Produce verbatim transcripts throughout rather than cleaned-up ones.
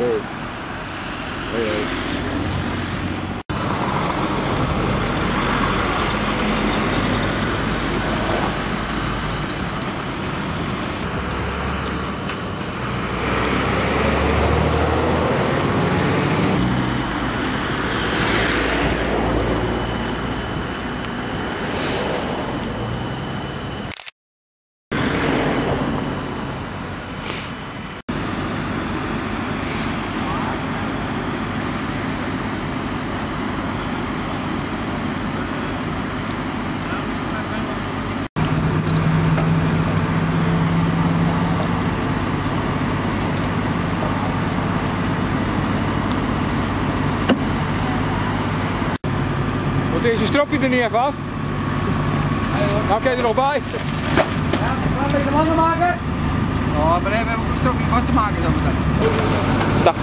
Whoa. Hey, hey. Deze strop je er niet even af? Nee, nou, kun je er nog bij. Ja, een beetje langer maken. Oh, maar we hebben ook een stropje vast te maken dan meteen. Dag.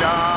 Ja.